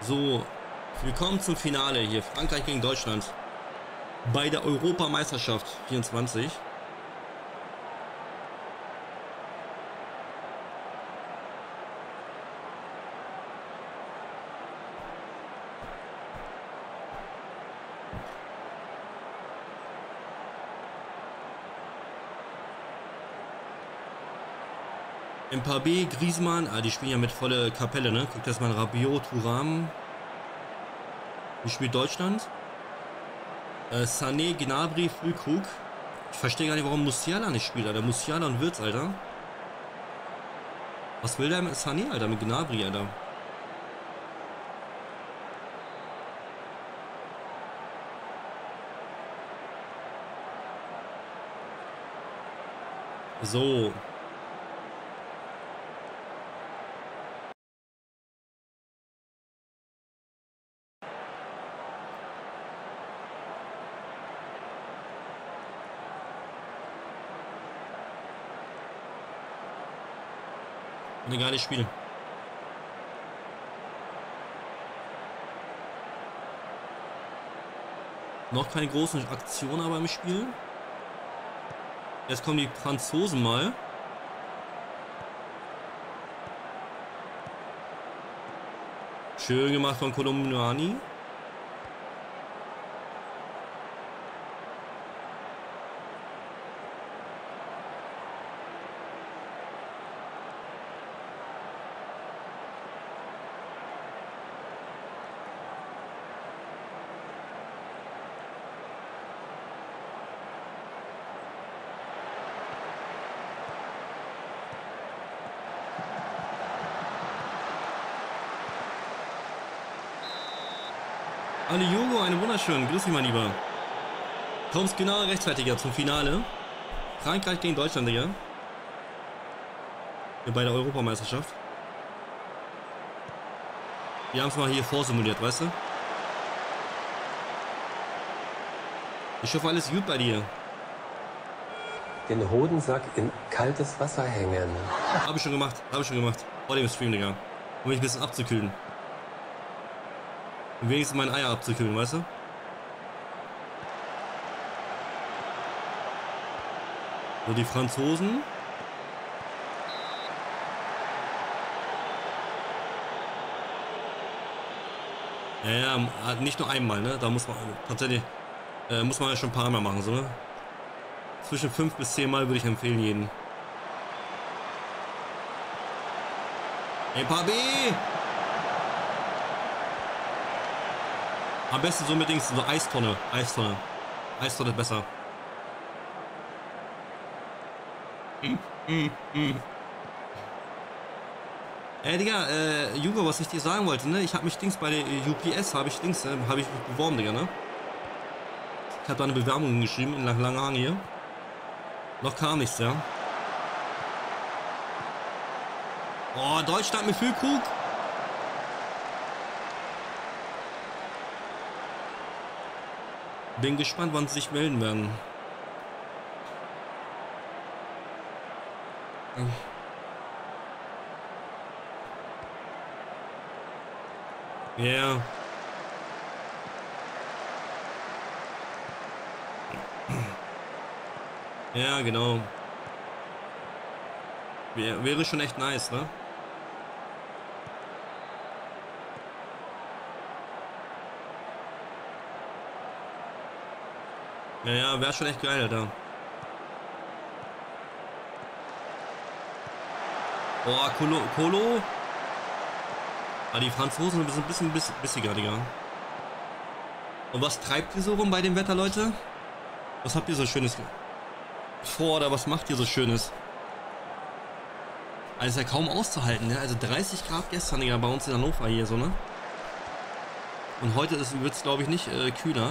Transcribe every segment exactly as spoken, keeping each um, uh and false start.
So, willkommen zum Finale hier. Frankreich gegen Deutschland. Bei der Europameisterschaft vierundzwanzig. Mbappé, Griezmann, ah, die spielen ja mit volle Kapelle, ne? Guckt erstmal Rabiot, Thuram. Wie spielt Deutschland? Äh, Sané, Gnabry, Füllkrug. Ich verstehe gar nicht, warum Musiala nicht spielt, Alter. Musiala und Wirtz, Alter. Was will der mit Sané, Alter, mit Gnabry, Alter? So. Ein geiles Spiel. Noch keine großen Aktionen aber im Spiel. Jetzt kommen die Franzosen mal. Schön gemacht von Colombani. Alle Hugo, einen wunderschönen. Grüß dich, mein Lieber. Kommst genau rechtfertiger zum Finale. Frankreich gegen Deutschland, Digga. Wir bei der Europameisterschaft. Wir haben es mal hier vorsimuliert, weißt du? Ich hoffe, alles gut bei dir. Den Hodensack in kaltes Wasser hängen. Habe ich schon gemacht, habe ich schon gemacht. Vor dem Stream, Digga. Um mich ein bisschen abzukühlen. Um wenigstens meine Eier abzukühlen, weißt du? So, die Franzosen. Ja, ja, nicht nur einmal, ne? Da muss man tatsächlich, äh, muss man ja schon ein paar Mal machen, so, ne? Zwischen fünf bis zehn Mal würde ich empfehlen, jeden. Mbappé! Am besten so mit Dings, so Eistonne, Eistonne. Eistonne ist besser. Mm, mm, mm. Ey, Digga, äh, Hugo, was ich dir sagen wollte, ne? Ich hab mich Dings bei der U P S, habe ich Dings, äh, habe ich beworben, Digga, ne? Ich hab da eine Bewerbung geschrieben in Langenhagen hier. Noch kam nichts, ja? Oh, Deutschland mit Füllkrug. Bin gespannt, wann sie sich melden werden. Ja. Yeah. Ja, genau. Wär, wäre schon echt nice, ne? Ja, ja, wäre schon echt geil, Alter. Boah, Colo, Colo. Ah, die Franzosen sind ein bisschen biss, bissiger, Digga. Und was treibt ihr so rum bei dem Wetter, Leute? Was habt ihr so Schönes vor oder was macht ihr so Schönes? Also ist ja kaum auszuhalten, ne? Also dreißig Grad gestern, Digga, bei uns in Hannover hier so, ne? Und heute wird es, glaube ich, nicht äh, kühler.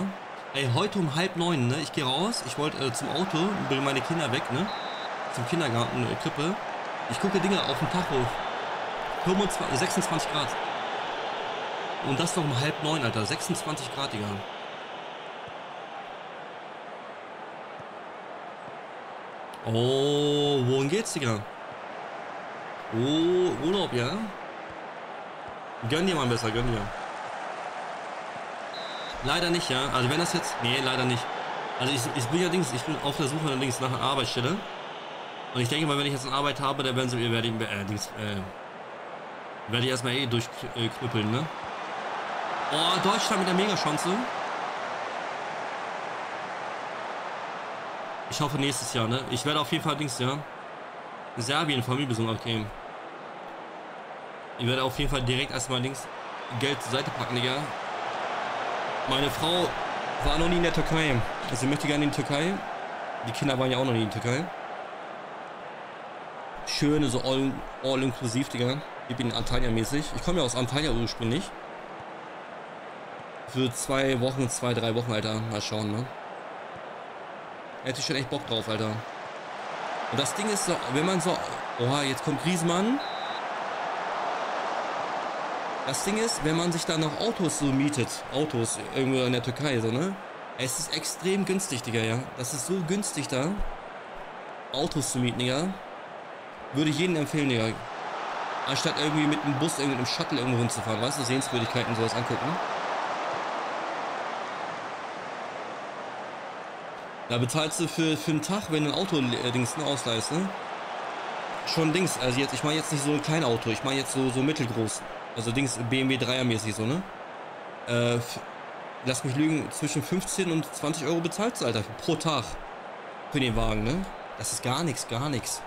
Ey, heute um halb neun, ne? Ich gehe raus, ich wollte äh, zum Auto, bringe meine Kinder weg, ne? Zum Kindergarten, äh, Krippe. Ich gucke Dinge auf dem Tacho. sechsundzwanzig Grad. Und das noch um halb neun, Alter. sechsundzwanzig Grad, Digga. Oh, wohin geht's, Digga? Oh, Urlaub, ja? Gönn dir mal besser, gönn dir. Leider nicht, ja. Also wenn das jetzt... Nee, leider nicht. Also ich, ich bin ja links, ich bin auf der Suche links nach einer Arbeitsstelle. Und ich denke mal, wenn ich jetzt eine Arbeit habe, dann werden sie mir, werde ich, äh, links, äh, werde ich erstmal eh durchknüppeln, ne? Oh, Deutschland mit der Mega-Chance. Ich hoffe nächstes Jahr, ne? Ich werde auf jeden Fall links, ja. Serbien, Familienbesuch abgeben. Ich werde auf jeden Fall direkt erstmal links Geld zur Seite packen, Digga. Meine Frau war noch nie in der Türkei. Also sie möchte gerne in die Türkei. Die Kinder waren ja auch noch nie in der Türkei. Schöne, so all-inklusiv, all Digga. Ich bin Antalya-mäßig. Ich komme ja aus Antalya ursprünglich. Für zwei Wochen, zwei, drei Wochen, Alter. Mal schauen, ne? Hätte ich schon echt Bock drauf, Alter. Und das Ding ist so, wenn man so... Oha, jetzt kommt Griezmann. Das Ding ist, wenn man sich da noch Autos so mietet, Autos irgendwo in der Türkei, so, ne? Es ist extrem günstig, Digga, ja. Das ist so günstig da, Autos zu mieten, Digga. Würde ich jedem empfehlen, Digga. Anstatt irgendwie mit einem Bus, irgendwie mit einem Shuttle irgendwo hinzufahren, weißt du, Sehenswürdigkeiten und sowas angucken. Da bezahlst du für, für einen Tag, wenn du ein Auto äh, Dings, ne, ausleihst, ne? Schon Dings, also jetzt, ich meine jetzt nicht so ein kleines Auto, ich meine jetzt so, so mittelgroß. Also Dings B M W Dreier mäßig so, ne? Äh, lass mich lügen, zwischen fünfzehn und zwanzig Euro bezahlst du, Alter, pro Tag. Für den Wagen, ne? Das ist gar nichts, gar nichts.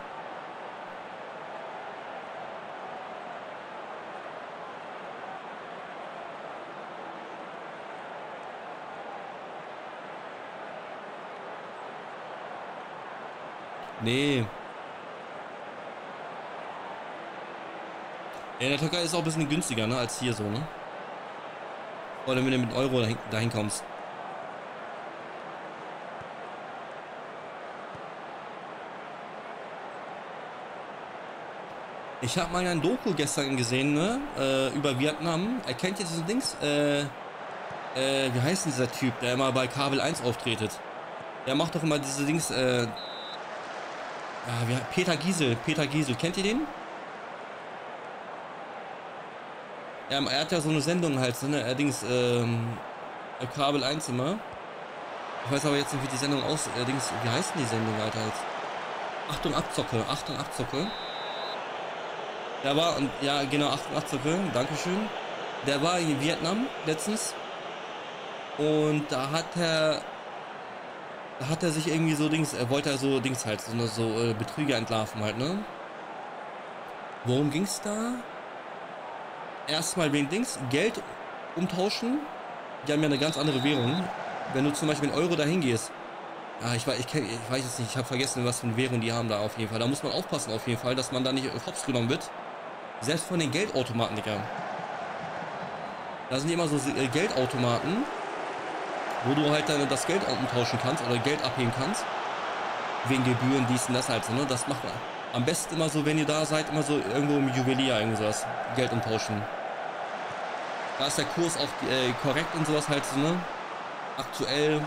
Nee. Ja, in der Türkei ist auch ein bisschen günstiger, ne, als hier so, ne? Vor allem, wenn du mit Euro dahin, dahin kommst. Ich habe mal ein Doku gestern gesehen, ne, äh, über Vietnam. Erkennt ihr diesen Dings? Äh, äh, wie heißt denn dieser Typ, der immer bei Kabel eins auftretet? Der macht doch immer diese Dings, äh, ah, wie, Peter Giesel, Peter Giesel, kennt ihr den? Ja, er hat ja so eine Sendung halt, so eine allerdings ähm, Kabel eins immer. Ich weiß aber jetzt nicht, wie die Sendung aus, allerdings, wie heißt denn die Sendung halt halt? Achtung Abzocke, Achtung Abzocke. Der war, ja genau, Achtung Abzocke, dankeschön. Der war in Vietnam letztens und da hat er, da hat er sich irgendwie so Dings, er wollte er so Dings halt, so, eine, so äh, Betrüger entlarven halt, ne? Worum ging's da? Erstmal wegen Dings, Geld umtauschen. Die haben ja eine ganz andere Währung. Wenn du zum Beispiel in Euro dahin gehst. Ah, ich weiß, ich, kenn, ich weiß es nicht, ich habe vergessen, was für eine Währung die haben da auf jeden Fall. Da muss man aufpassen auf jeden Fall, dass man da nicht hops genommen wird. Selbst von den Geldautomaten, Digga. Da sind immer so Geldautomaten, wo du halt dann das Geld umtauschen kannst oder Geld abheben kannst. Wegen Gebühren, dies und das halt so, ne? Das macht man. Am besten immer so, wenn ihr da seid, immer so irgendwo im Juwelier irgendwas. Geld umtauschen. Da ist der Kurs auch äh, korrekt und sowas halt so, ne? Aktuell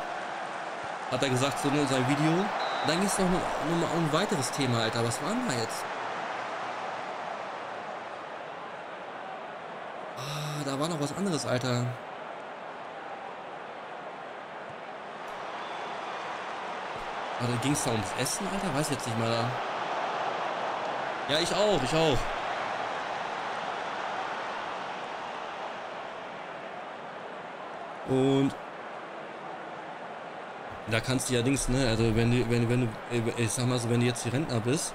hat er gesagt, so, ne, in seinem Video. Und dann ging es noch, noch mal um ein weiteres Thema, Alter. Was war denn da jetzt? Ah, da war noch was anderes, Alter. Ah, da ging es da ums Essen, Alter? Weiß jetzt nicht mal da. Ja, ich auch, ich auch. Und da kannst du ja Dings, ne, also wenn du, wenn, wenn du, ich sag mal so, wenn du jetzt die Rentner bist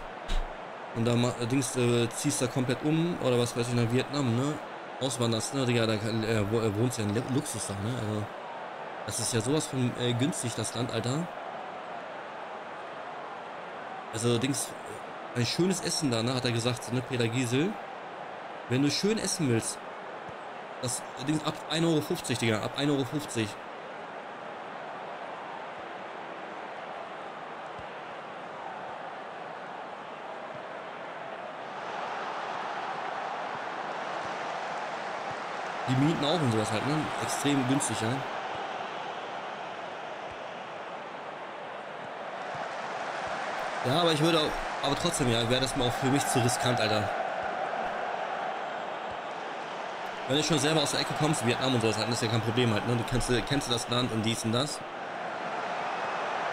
und da Dings äh, ziehst da komplett um oder was weiß ich, nach Vietnam, ne, auswanderst, ne, Digga, da äh, wohnst ja in Luxus da, ne, also das ist ja sowas von äh, günstig, das Land, Alter. Also Dings... Ein schönes Essen da, ne, hat er gesagt, ne, Peter Giesel. Wenn du schön essen willst, das Ding ab ein Euro fünfzig, Digga, ab ein Euro fünfzig. Die Mieten auch und sowas halt, ne, extrem günstig, ja. Ja, aber ich würde auch... Aber trotzdem, ja, wäre das mal auch für mich zu riskant, Alter. Wenn du schon selber aus der Ecke kommst, Vietnam und sowas, dann ist ja kein Problem halt, ne? Du kennst, kennst du das Land und dies und das.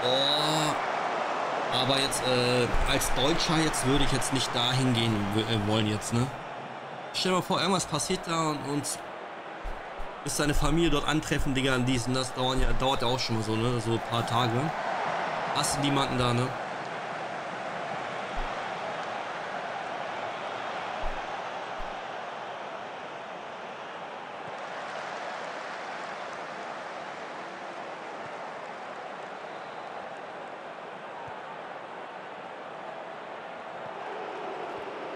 Oh. Aber jetzt, äh, als Deutscher jetzt würde ich jetzt nicht dahin gehen äh, wollen jetzt, ne? Stell dir mal vor, irgendwas passiert da und, und bis deine Familie dort antreffen, Digga, und dies und das, dauern ja, dauert ja auch schon mal so, ne? So ein paar Tage. Hast du niemanden da, ne?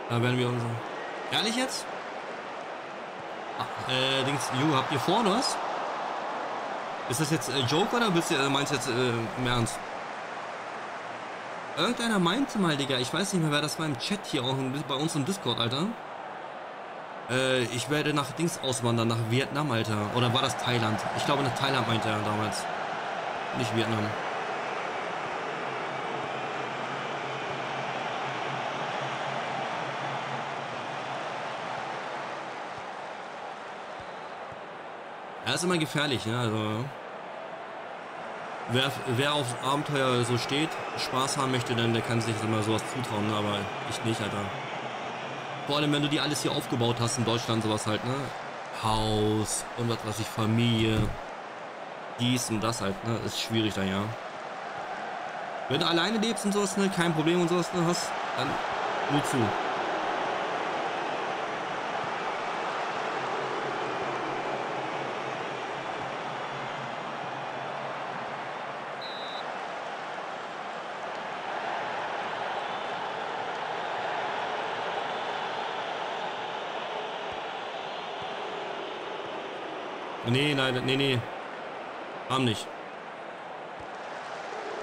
Da werden wir unser. Ehrlich jetzt? Ach, äh, Dings, Ju, habt ihr vor, oder was? Ist das jetzt äh, Joke oder willst du, äh, meinst du jetzt äh, im Ernst? Irgendeiner meinte mal, Digga, ich weiß nicht mehr, wer das war im Chat hier auch bei uns im Discord, Alter. Äh, ich werde nach Dings auswandern, nach Vietnam, Alter. Oder war das Thailand? Ich glaube, nach Thailand meinte er damals. Nicht Vietnam. Er ist immer gefährlich, ne? Also, wer, wer auf Abenteuer so steht, Spaß haben möchte, denn der kann sich immer sowas zutrauen, ne? Aber ich nicht, Alter. Vor allem, wenn du dir alles hier aufgebaut hast in Deutschland, sowas halt, ne? Haus und was weiß ich, Familie, dies und das halt, ne? Ist schwierig dann, ja. Wenn du alleine lebst und sowas, ne? Kein Problem und sowas, ne? Hast, dann nur zu. Nee, nein, nee, nee. Haben nicht.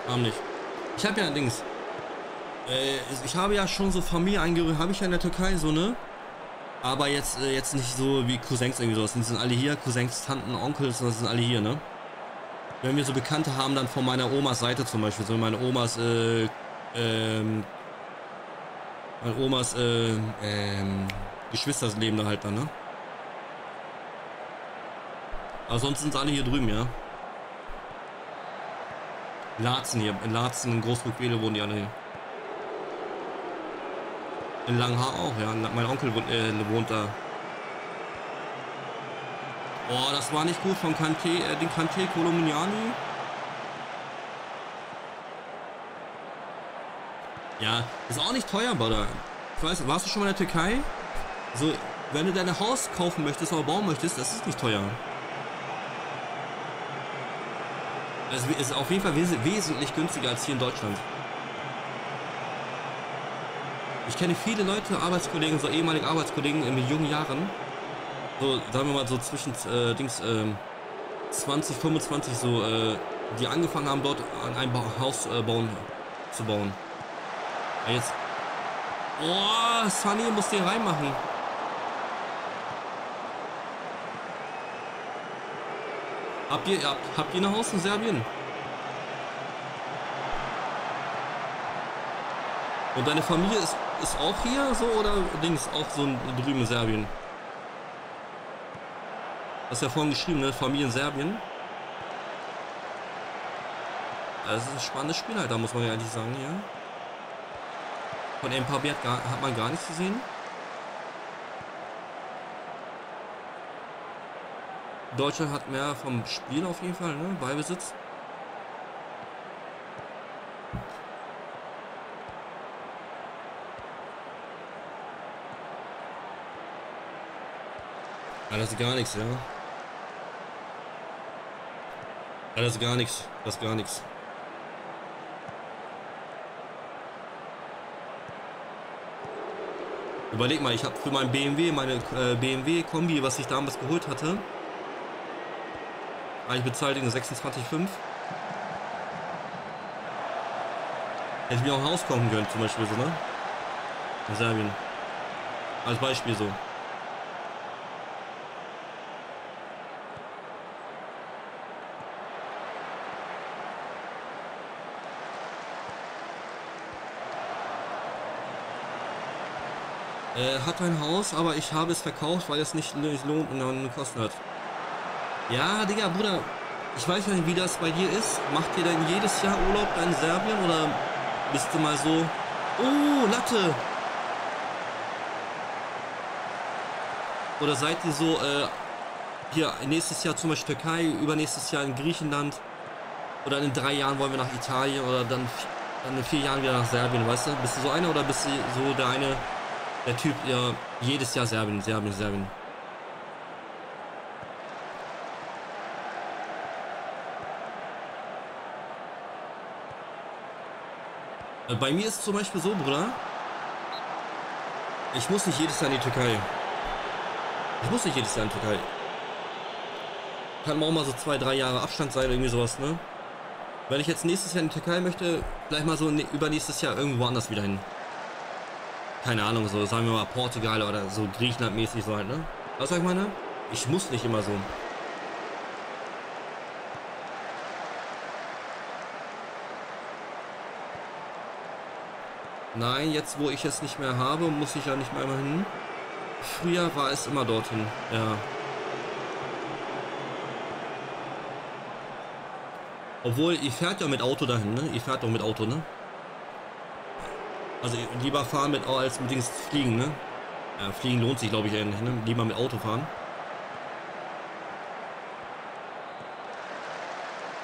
Haben nicht. Ich habe ja Dings. Äh, ich habe ja schon so Familienangehörige, habe ich ja in der Türkei so, ne? Aber jetzt, äh, jetzt nicht so wie Cousins irgendwie sowas. Die sind alle hier, Cousins, Tanten, Onkels, das sind alle hier, ne? Wenn wir so Bekannte haben, dann von meiner Omas Seite zum Beispiel. So meine Omas, äh, ähm, meine Omas, äh, ähm, Geschwister leben da halt dann, ne? Aber sonst sind alle hier drüben, ja. Laatzen hier. In Laatzen, in Großburg-Bele wohnen die alle hier. In Langenhagen auch, ja. Mein Onkel wohnt, äh, wohnt da. Boah, das war nicht gut von Kanté, äh, den Kanté Colombani. Ja, ist auch nicht teuer, Bruder. Ich weiß, warst du schon mal in der Türkei? So, wenn du dein Haus kaufen möchtest oder bauen möchtest, das ist nicht teuer. Es ist auf jeden Fall wes wesentlich günstiger als hier in Deutschland. Ich kenne viele Leute, Arbeitskollegen, so ehemalige Arbeitskollegen in jungen Jahren. So, sagen wir mal so zwischen äh, Dings, äh, zwanzig, fünfundzwanzig, so, äh, die angefangen haben, dort an ein Haus äh, bauen, zu bauen. Ja, jetzt. Oh, Sané muss den reinmachen. Habt ihr, habt, habt ihr ein Haus in Serbien? Und deine Familie ist, ist auch hier so oder Dings auch so drüben in Serbien? Das ist ja vorhin geschrieben, ne? Familie in Serbien. Das ist ein spannendes Spiel halt, da muss man ja ehrlich sagen, ja. Von Mbappé hat, hat man gar nichts gesehen. Deutschland hat mehr vom Spiel auf jeden Fall, ne? Ballbesitz. Ja, das ist gar nichts, ja. Ja, das ist gar nichts. Das ist gar nichts. Überleg mal, ich habe für mein B M W, meine äh, B M W-Kombi, was ich damals geholt hatte, ich bezahlt in sechsundzwanzig Komma fünf. Hätte ich mir auch ein Haus kaufen können, zum Beispiel so, ne? In Serbien. Als Beispiel so. Äh, hat ein Haus, aber ich habe es verkauft, weil es nicht nötig lohnt und dann gekostet hat. Ja, Digga, Bruder, ich weiß nicht, wie das bei dir ist. Macht ihr denn jedes Jahr Urlaub dann in Serbien oder bist du mal so... Oh, Latte! Oder seid ihr so, äh, hier nächstes Jahr zum Beispiel Türkei, übernächstes Jahr in Griechenland oder in drei Jahren wollen wir nach Italien oder dann, dann in vier Jahren wieder nach Serbien, weißt du? Bist du so einer oder bist du so der eine, der Typ, der jedes Jahr Serbien, Serbien, Serbien? Bei mir ist es zum Beispiel so, Bruder, ich muss nicht jedes Jahr in die Türkei. Ich muss nicht jedes Jahr in die Türkei. Kann man auch mal so zwei, drei Jahre Abstand sein, irgendwie sowas, ne? Wenn ich jetzt nächstes Jahr in die Türkei möchte, gleich mal so ne, übernächstes Jahr irgendwo anders wieder hin. Keine Ahnung, so sagen wir mal Portugal oder so Griechenland-mäßig so halt, ne? Was sag ich meine? Ich muss nicht immer so. Nein, jetzt wo ich es nicht mehr habe, muss ich ja nicht mehr immer hin. Früher war es immer dorthin, ja. Obwohl, ihr fährt ja mit Auto dahin, ne? Ihr fährt doch mit Auto, ne? Also lieber fahren mit Auto als mit Dings fliegen, ne? Ja, fliegen lohnt sich, glaube ich, eigentlich, ne? Lieber mit Auto fahren.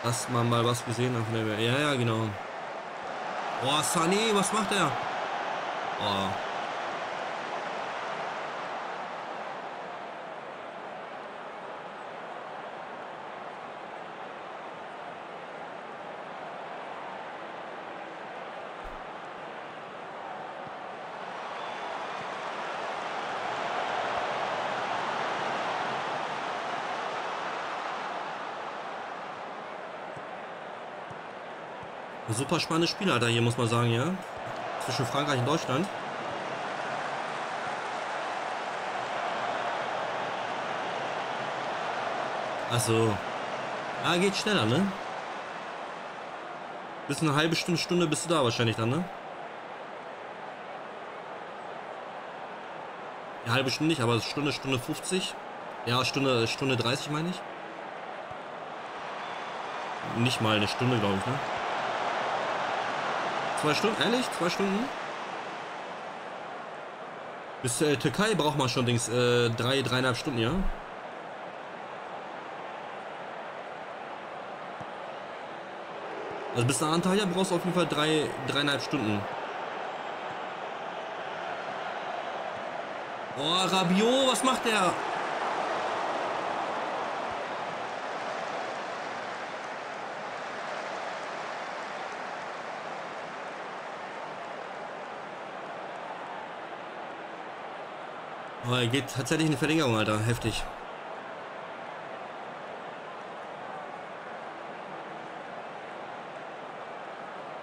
Dass man mal was gesehen hat. Ja, ja, genau. Oh, Sané, was macht er? Oh. Super spannendes Spiel, Alter, hier muss man sagen, ja. Zwischen Frankreich und Deutschland. Achso. Ah, geht schneller, ne? Bis eine halbe Stunde, Stunde bist du da wahrscheinlich dann, ne? Eine halbe Stunde nicht, aber Stunde, Stunde fünfzig. Ja, Stunde, Stunde dreißig meine ich. Nicht mal eine Stunde, glaube ich, ne? Zwei Stunden, ehrlich? Zwei Stunden? Bis äh, Türkei braucht man schon Dings, äh, drei, dreieinhalb Stunden, ja? Also bis nach Antalya brauchst du auf jeden Fall drei, dreieinhalb Stunden. Oh, Rabiot, was macht der? Aber geht tatsächlich eine Verlängerung, Alter. Heftig.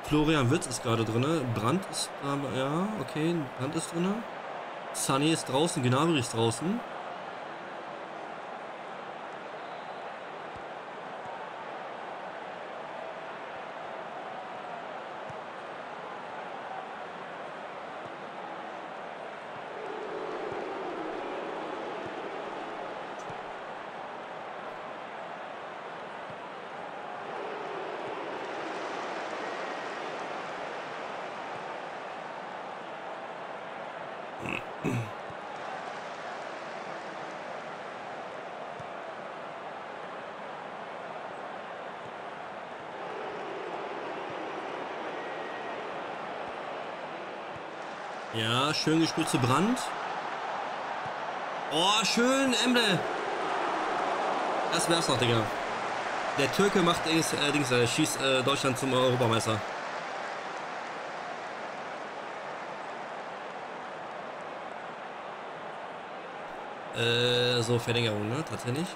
Florian Wirtz ist gerade drin. Brandt ist... Äh, ja, okay. Brandt ist drin. Sané ist draußen. Gnabry ist draußen. Ja, schön gespielt zu Brandt. Oh, schön, Emre. Das wär's noch, Digga. Der Türke macht Dings, äh, Dings, äh, schießt äh, Deutschland zum Europameister. Äh, so Verlängerung, ne? Tatsächlich.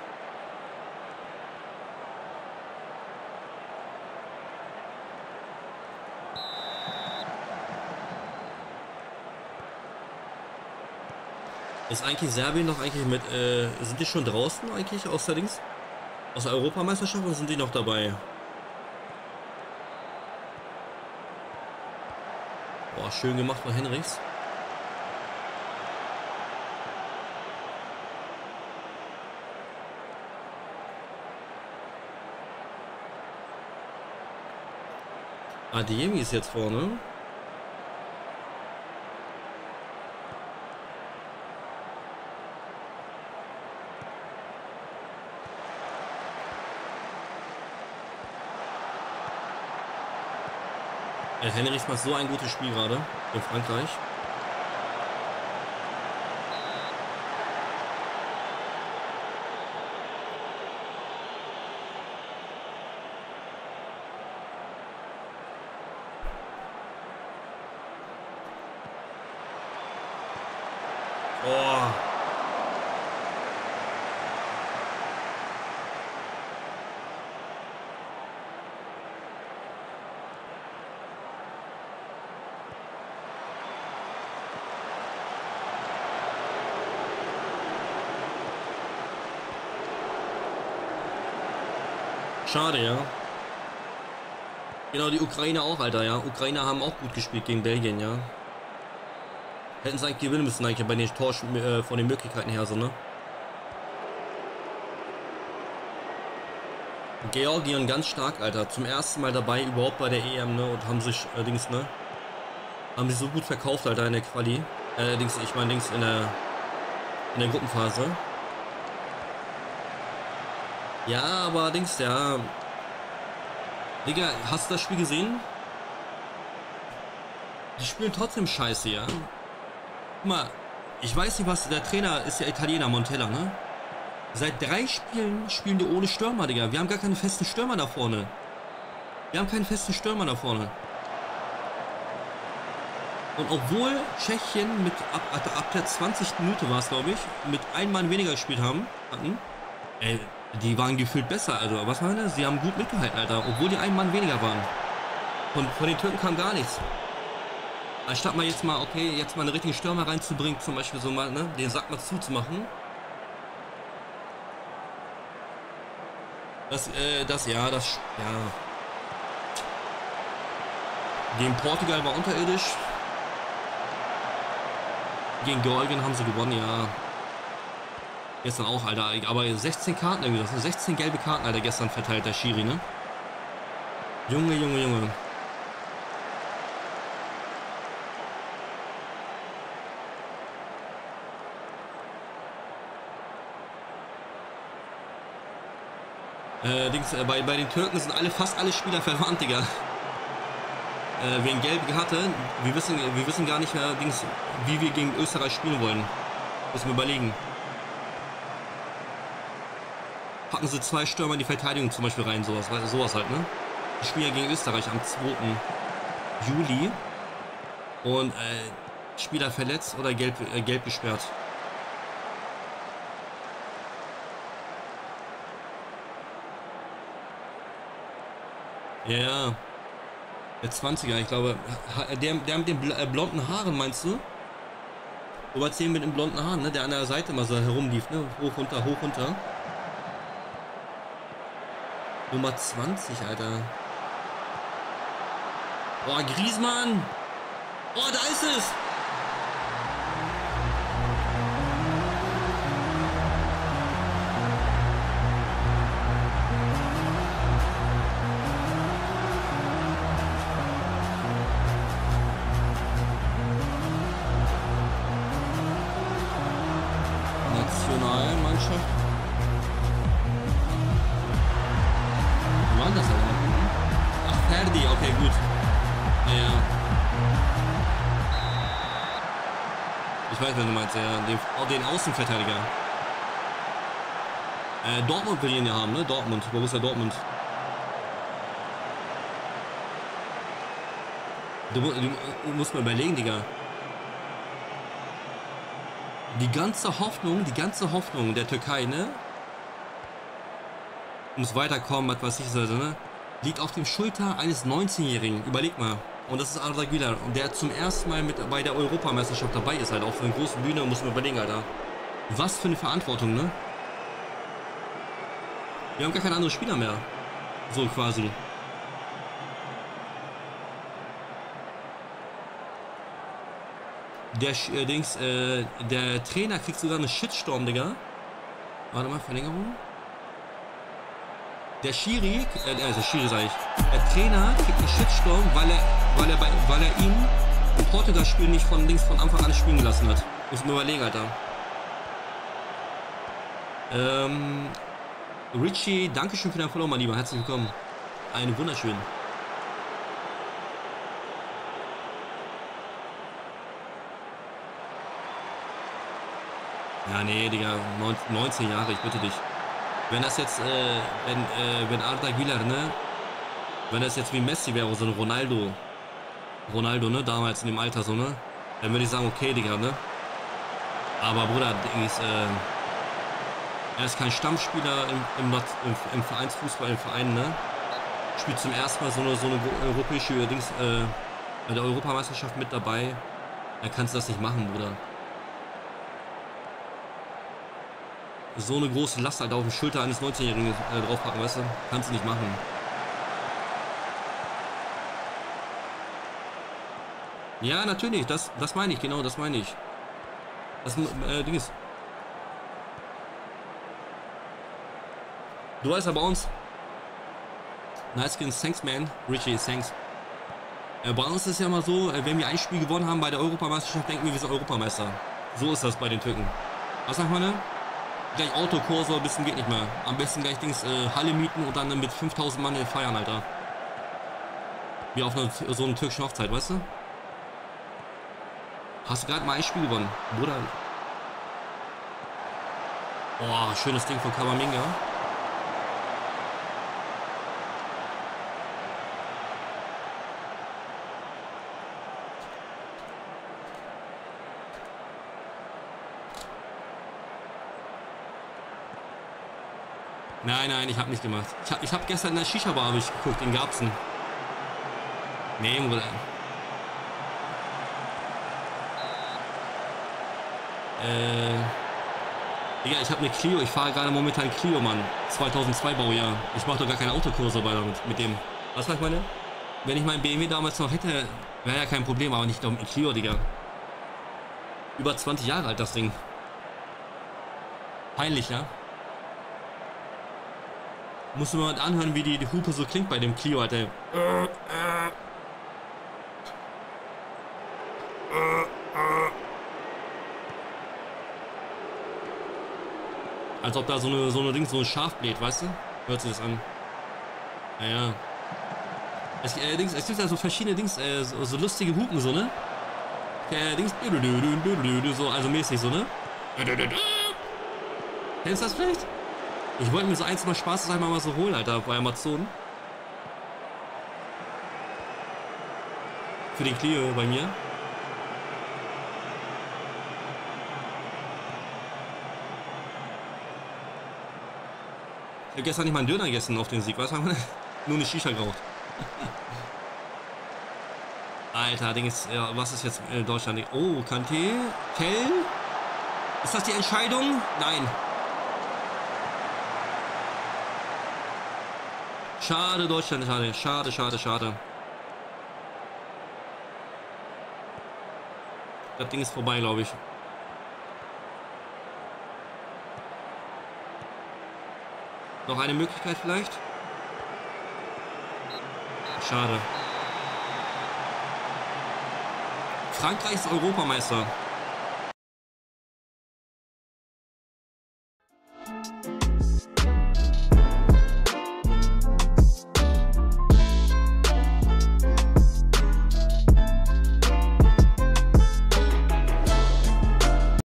Ist eigentlich Serbien noch eigentlich mit, äh, sind die schon draußen eigentlich aus der Dings? Aus der Europameisterschaft oder sind die noch dabei? Boah, schön gemacht von Henrichs. Adeyemi ist jetzt vorne. Henrichs macht so ein gutes Spiel gerade in Frankreich. Oh. Schade, ja. Genau, die Ukraine auch, Alter, ja. Ukrainer haben auch gut gespielt gegen Belgien, ja. Hätten es eigentlich gewinnen müssen, eigentlich bei den Tor äh, von den Möglichkeiten her, so, ne? Georgien ganz stark, Alter. Zum ersten Mal dabei, überhaupt bei der E M, ne? Und haben sich, äh, Dings, ne? Haben sich so gut verkauft, Alter, in der Quali. Äh, Dings, ich meine, Dings, in der, in der Gruppenphase. Ja, aber Dings, ja. Digga, hast du das Spiel gesehen? Die spielen trotzdem scheiße, ja. Guck mal, ich weiß nicht, was der Trainer ist, der Italiener, Montella, ne? Seit drei Spielen spielen die ohne Stürmer, Digga. Wir haben gar keine festen Stürmer da vorne. Wir haben keinen festen Stürmer da vorne. Und obwohl Tschechien mit ab, ab, ab der zwanzigsten Minute war es, glaube ich, mit einem Mann weniger gespielt haben, hatten, ey, die waren gefühlt besser, also was war das? Sie haben gut mitgehalten, Alter, obwohl die einen Mann weniger waren. Von, von den Türken kam gar nichts. Anstatt mal jetzt mal, okay, jetzt mal einen richtigen Stürmer reinzubringen, zum Beispiel so mal, ne, den Sack mal zuzumachen. Das, äh, das, ja, das, ja. Gegen Portugal war unterirdisch. Gegen Georgien haben sie gewonnen, ja. Gestern auch, Alter, aber sechzehn Karten irgendwie, das sind sechzehn gelbe Karten, Alter, gestern verteilt der Schiri, ne? Junge, Junge, Junge. Äh, Dings, äh, bei, bei den Türken sind alle, fast alle Spieler verwandt, Digga. Äh, wen gelb hatte, wir wissen, wir wissen gar nicht mehr, Dings, wie wir gegen Österreich spielen wollen. Müssen wir überlegen. Packen sie zwei Stürmer in die Verteidigung zum Beispiel rein, sowas, sowas halt, ne? Die spielen ja gegen Österreich am zweiten Juli. Und, äh, Spieler verletzt oder gelb, äh, gelb gesperrt. Ja, yeah. Der zwanziger, ich glaube, der, der mit den blonden Haaren, meinst du? Du warst mit den blonden Haaren, ne? Der an der Seite mal so herumlief, ne? Hoch, runter, hoch, runter. Nummer zwanzig, Alter. Boah, Griezmann! Oh, da ist es! Den Außenverteidiger. Äh, Dortmund will ihn ja haben, ne? Dortmund, Borussia Dortmund. Du, du, du musst mal überlegen, Digga. Die ganze Hoffnung, die ganze Hoffnung der Türkei, ne? Muss weiterkommen, was weiß ich, ne? Liegt auf dem Schulter eines neunzehnjährigen. Überleg mal. Und das ist Arda Güler, der zum ersten Mal mit bei der Europameisterschaft dabei ist, halt auf einer großen Bühne, muss man überlegen, Alter. Was für eine Verantwortung, ne? Wir haben gar keine anderen Spieler mehr. So quasi. Der äh, Dings, äh, der Trainer kriegt sogar einen Shitstorm, Digga. Warte mal, Verlängerung. Der Schiri, äh, also Schiri sage ich, der Trainer kriegt einen Shitstorm, weil er, weil er, bei, weil er ihn im Portugal-Spiel nicht von links von Anfang an spielen gelassen hat. Muss man überlegen, Alter. Ähm, Richie, Dankeschön für dein Follow, mein Lieber. Herzlich willkommen. Einen wunderschönen. Ja, nee, Digga, neunzehn Jahre, ich bitte dich. Wenn das jetzt, äh, wenn, äh, wenn Arda Güler, ne? Wenn das jetzt wie Messi wäre, so ein Ronaldo. Ronaldo, ne? Damals in dem Alter, so, ne? Dann würde ich sagen, okay, Digga, ne? Aber, Bruder, ist, äh, er ist kein Stammspieler im, im, im, im Vereinsfußball, im Verein, ne? Spielt zum ersten Mal so eine, so eine europäische, Dings, äh, bei der Europameisterschaft mit dabei. Dann kannst du das nicht machen, Bruder. So eine große Last halt auf die Schulter eines neunzehnjährigen äh, draufpacken, weißt du? Kannst du nicht machen. Ja, natürlich, das, das meine ich, genau, das meine ich. Das äh, Ding ist. Du weißt ja bei uns. Nice Skins, thanks man. Richie, thanks. Äh, bei uns ist ja immer so, äh, wenn wir ein Spiel gewonnen haben bei der Europameisterschaft, denken wir, wir sind Europameister. So ist das bei den Türken. Was sagt man denn? Gleich Autokurse, ein bisschen geht nicht mehr. Am besten gleich Dings äh, Halle mieten und dann mit fünftausend Mann feiern, Alter. Wie auf einer, so einer türkischen Hochzeit, weißt du? Hast du gerade mal ein Spiel gewonnen, Bruder? Boah, schönes Ding von Kamavinga. Nein, nein, ich hab nicht gemacht. Ich hab, ich hab gestern in der Shisha-Bar hab ich geguckt, den gab's einen. Nee, Bruder. Äh. Digga, ich hab eine Clio. Ich fahre gerade momentan Clio, Mann. zweitausendzwei Baujahr. Ich mach doch gar keine Autokurse bei damit, mit dem. Was sag ich meine? Wenn ich meinen B M W damals noch hätte, wäre ja kein Problem, aber nicht doch mit Clio, Digga. Über zwanzig Jahre alt, das Ding. Peinlich, ja? Musst du mal anhören, wie die, die Hupe so klingt bei dem Clio, Alter. Als ob da so eine, so eine Ding, so ein Schaf bläht, weißt du? Hört sich das an. Naja. Es, äh, Dings, es gibt ja so verschiedene Dings, äh, so, so lustige Hupen, so, ne? Äh, Dings, so, also mäßig, so, ne? Kennst du das vielleicht? Ich wollte mir so eins mal Spaß sein, mal so holen, Alter, bei Amazon. Für den Clio bei mir. Ich habe gestern nicht mal einen Döner gegessen auf den Sieg, weißt du? Nur eine Shisha geraucht. Alter, Ding ist, ja, was ist jetzt in Deutschland? Oh, Kanté, Kell. Ist das die Entscheidung? Nein. Schade, Deutschland, schade, schade, schade, schade. Das Ding ist vorbei, glaube ich. Noch eine Möglichkeit vielleicht? Schade. Frankreich ist Europameister.